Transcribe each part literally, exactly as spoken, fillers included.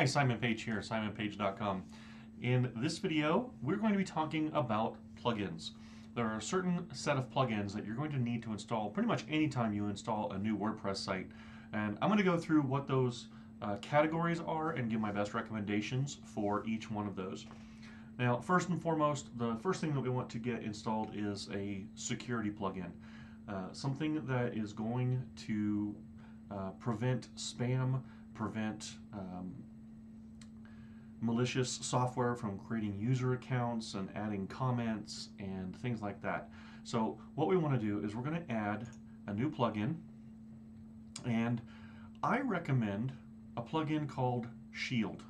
Hi, Simon Page here, Simon Page dot com. In this video, we're going to be talking about plugins. There are a certain set of plugins that you're going to need to install pretty much anytime you install a new WordPress site. And I'm going to go through what those uh, categories are and give my best recommendations for each one of those. Now, first and foremost, the first thing that we want to get installed is a security plugin. Uh, something that is going to uh, prevent spam, prevent um, malicious software from creating user accounts and adding comments and things like that. So what we want to do is we're going to add a new plugin, and I recommend a plugin called Shield.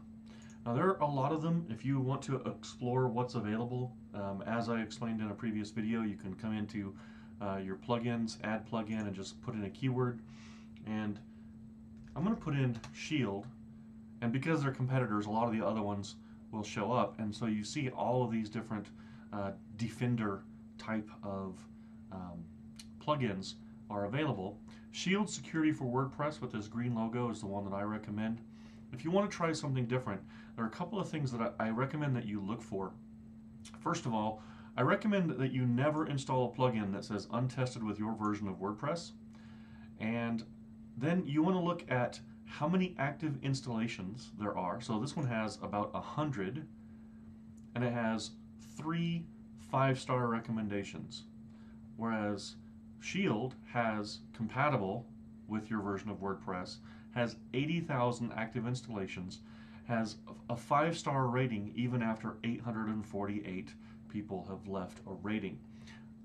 Now there are a lot of them. If you want to explore what's available, um, as I explained in a previous video, you can come into uh, your plugins, add plugin, and just put in a keyword. And I'm going to put in Shield, and because they're competitors, a lot of the other ones will show up, and so you see all of these different uh, Defender type of um, plugins are available. Shield Security for WordPress with this green logo is the one that I recommend. If you want to try something different, there are a couple of things that I, I recommend that you look for. First of all, I recommend that you never install a plugin that says untested with your version of WordPress, and then you want to look at how many active installations there are. So this one has about a hundred, and it has three five-star recommendations, whereas Shield has compatible with your version of WordPress, has eighty thousand active installations, has a five-star rating even after eight hundred forty-eight people have left a rating.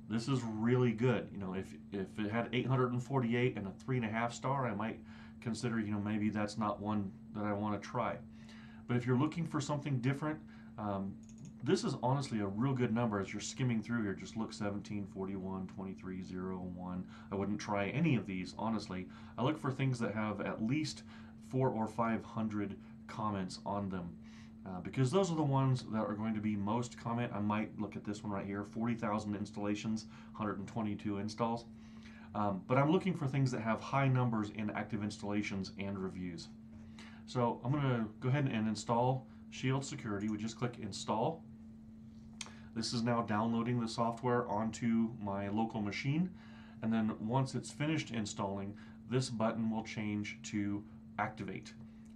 This is really good. You know, if, if it had eight hundred forty-eight and a three and a half star, I might consider, you know, maybe that's not one that I want to try. But if you're looking for something different, um, this is honestly a real good number. As you're skimming through here, just look seventeen, forty-one, twenty-three, zero, one. I wouldn't try any of these, honestly. I look for things that have at least four or five hundred comments on them. Uh, because those are the ones that are going to be most comment. I might look at this one right here, forty thousand installations, one hundred twenty-two installs. Um, but I'm looking for things that have high numbers in active installations and reviews. So I'm going to go ahead and install Shield Security. We just click install. This is now downloading the software onto my local machine. And then once it's finished installing, this button will change to activate.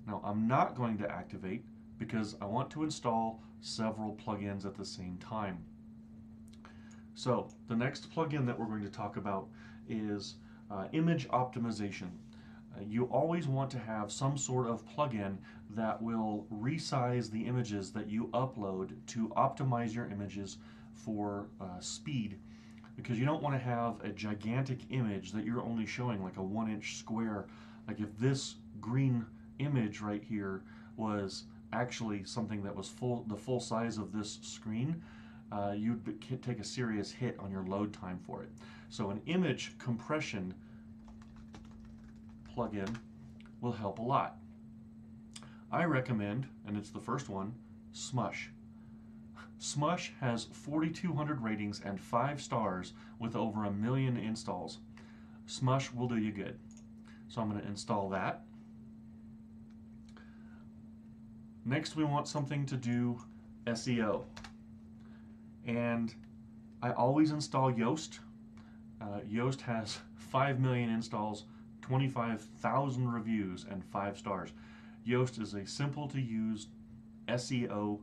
Now I'm not going to activate, because I want to install several plugins at the same time. So the next plugin that we're going to talk about is uh, image optimization. Uh, you always want to have some sort of plugin that will resize the images that you upload to optimize your images for uh, speed, because you don't want to have a gigantic image that you're only showing like a one inch square. Like if this green image right here was actually something that was full, the full size of this screen, uh, you'd take a serious hit on your load time for it. So an image compression plugin will help a lot. I recommend, and it's the first one, Smush. Smush has forty-two hundred ratings and five stars with over a million installs. Smush will do you good. So I'm going to install that. Next, we want something to do S E O, and I always install Yoast. Uh, Yoast has five million installs, twenty-five thousand reviews, and five stars. Yoast is a simple to use S E O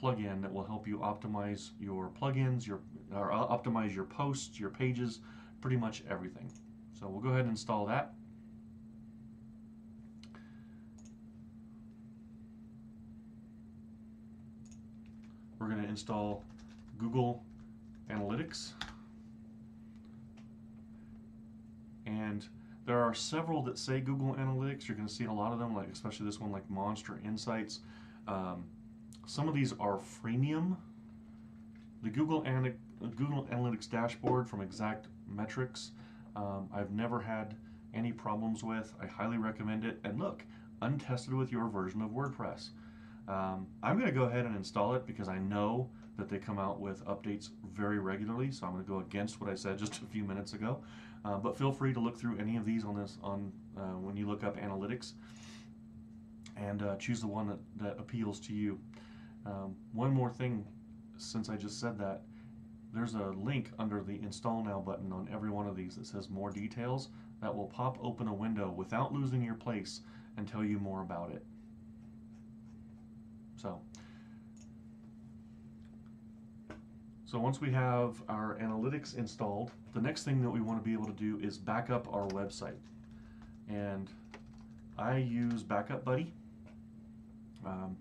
plugin that will help you optimize your plugins, your or optimize your posts, your pages, pretty much everything. So we'll go ahead and install that. We're going to install Google Analytics, and there are several that say Google Analytics. You're going to see a lot of them, like especially this one, like Monster Insights. Um, some of these are freemium. The Google Ana Google Analytics dashboard from Exact Metrics, um, I've never had any problems with. I highly recommend it. And look, untested with your version of WordPress. Um, I'm going to go ahead and install it because I know that they come out with updates very regularly, so I'm going to go against what I said just a few minutes ago. Uh, but feel free to look through any of these on this on uh, when you look up analytics. and uh, choose the one that, that appeals to you. Um, one more thing, since I just said that, there's a link under the Install Now button on every one of these that says More Details that will pop open a window without losing your place and tell you more about it. So, so once we have our analytics installed, the next thing that we want to be able to do is back up our website. And I use Backup Buddy. Um,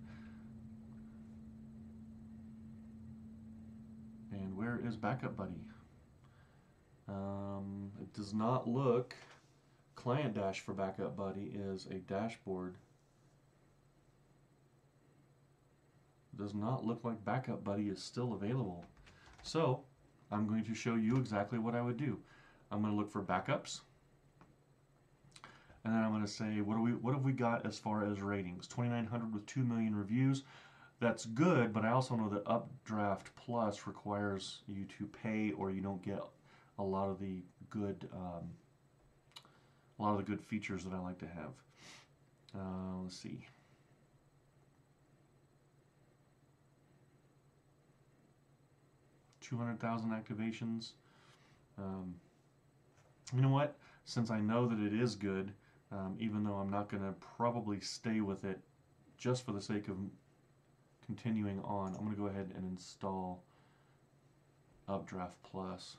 and where is Backup Buddy? Um, it does not look. Client dash for Backup Buddy is a dashboard. Does not look like Backup Buddy is still available. So I'm going to show you exactly what I would do. I'm going to look for backups, and then I'm going to say, what do we what have we got as far as ratings? twenty-nine hundred with two million reviews. That's good, but I also know that Updraft Plus requires you to pay, or you don't get a lot of the good um, a lot of the good features that I like to have. Uh, let's see. two hundred thousand activations. Um, you know what? Since I know that it is good, um, even though I'm not going to probably stay with it, just for the sake of continuing on, I'm going to go ahead and install Updraft Plus.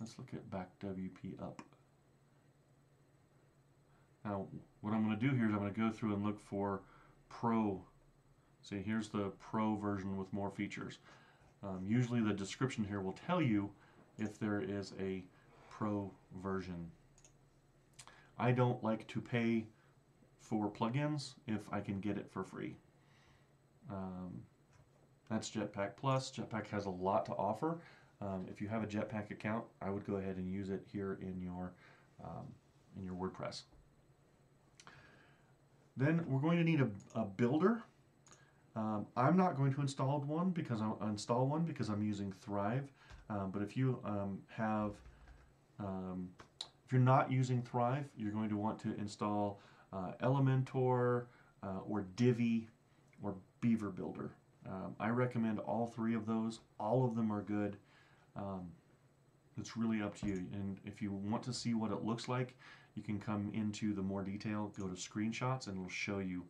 Let's look at Back W P Up. Now, what I'm going to do here is I'm going to go through and look for Pro. See, here's the Pro version with more features. Um, usually the description here will tell you if there is a Pro version. I don't like to pay for plugins if I can get it for free. Um, that's Jetpack Plus. Jetpack has a lot to offer. Um, if you have a Jetpack account, I would go ahead and use it here in your, um, in your WordPress. Then we're going to need a, a builder. Um, I'm not going to install one because I'll install one because I'm using Thrive. Um, but if you um, have, um, if you're not using Thrive, you're going to want to install uh, Elementor uh, or Divi or Beaver Builder. Um, I recommend all three of those. All of them are good. Um, it's really up to you. And if you want to see what it looks like, you can come into the more detail, go to screenshots, and it'll show you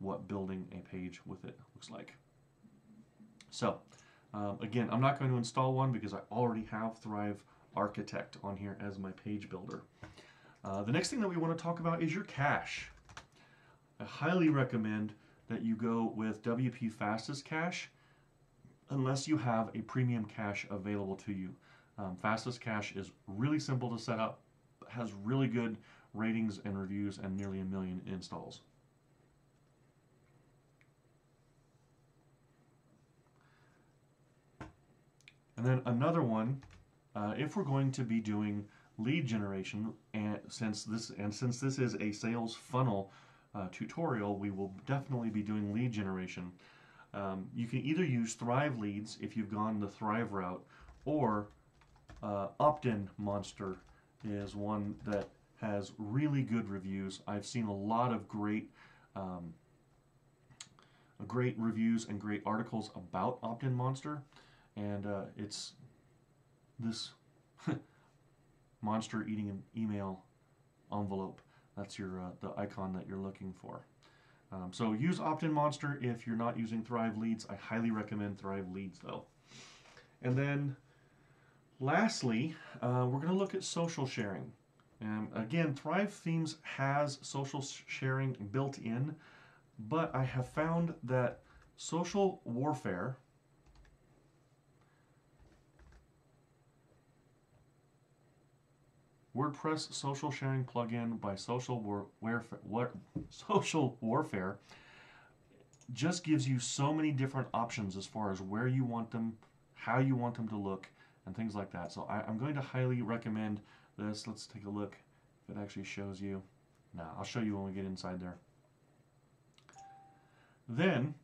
what building a page with it looks like. So um, again, I'm not going to install one because I already have Thrive Architect on here as my page builder. Uh, the next thing that we want to talk about is your cache. I highly recommend that you go with W P Fastest Cache unless you have a premium cache available to you. Um, Fastest Cache is really simple to set up, has really good ratings and reviews, and nearly a million installs. And then another one, uh, if we're going to be doing lead generation, and since this and since this is a sales funnel uh, tutorial, we will definitely be doing lead generation. Um, you can either use Thrive Leads if you've gone the Thrive route, or uh, OptinMonster is one that has really good reviews. I've seen a lot of great, um, great reviews and great articles about OptinMonster. And uh, it's this monster eating an email envelope. That's your uh, the icon that you're looking for. Um, so use OptinMonster if you're not using Thrive Leads. I highly recommend Thrive Leads though. And then lastly, uh, we're going to look at social sharing. And again, Thrive Themes has social sharing built in, but I have found that Social Warfare WordPress social sharing plugin by Social War Warfare, what, Social Warfare just gives you so many different options as far as where you want them, how you want them to look, and things like that. So I, I'm going to highly recommend this. Let's take a look if it actually shows you. No, I'll show you when we get inside there. Then,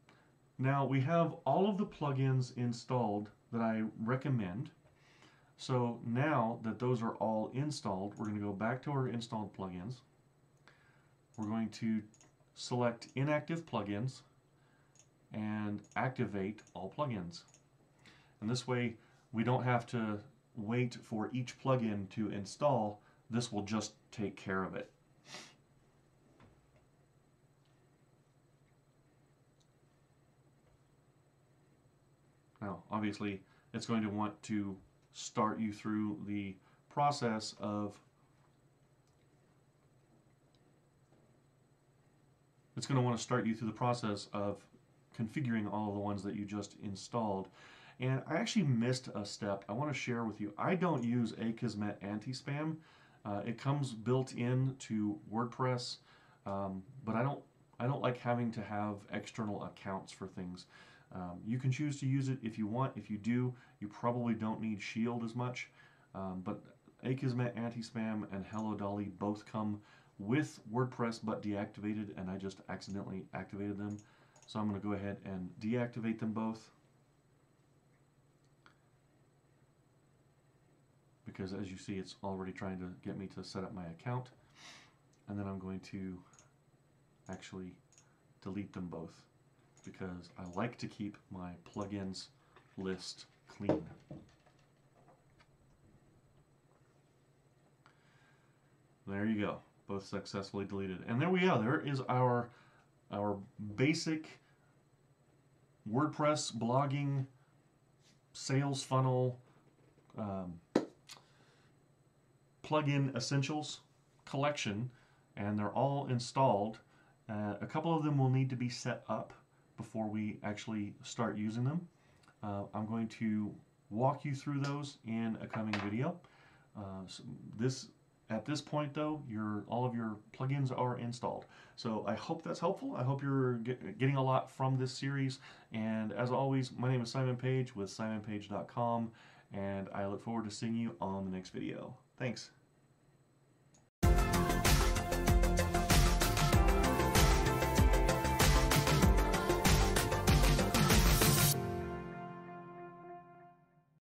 now we have all of the plugins installed that I recommend. So now that those are all installed, we're going to go back to our installed plugins. We're going to select inactive plugins and activate all plugins. And this way we don't have to wait for each plugin to install. This will just take care of it. Now, obviously, it's going to want to start you through the process of it's going to want to start you through the process of configuring all of the ones that you just installed. And I actually missed a step I want to share with you. I don't use Akismet anti-spam. Uh, it comes built in to WordPress, um, but I don't I don't like having to have external accounts for things. Um, you can choose to use it if you want. If you do, you probably don't need Shield as much. Um, but Akismet anti-spam and Hello Dolly both come with WordPress but deactivated, and I just accidentally activated them. So I'm going to go ahead and deactivate them both, because as you see, it's already trying to get me to set up my account. And then I'm going to actually delete them both, because I like to keep my plugins list clean. There you go, both successfully deleted. And there we go, there is our, our basic WordPress blogging sales funnel um, plugin essentials collection, and they're all installed. Uh, a couple of them will need to be set up before we actually start using them. Uh, I'm going to walk you through those in a coming video. Uh, so this, at this point though, your, all of your plugins are installed. So I hope that's helpful. I hope you're get, getting a lot from this series. And as always, my name is Simon Page with Simon Page dot com, and I look forward to seeing you on the next video. Thanks.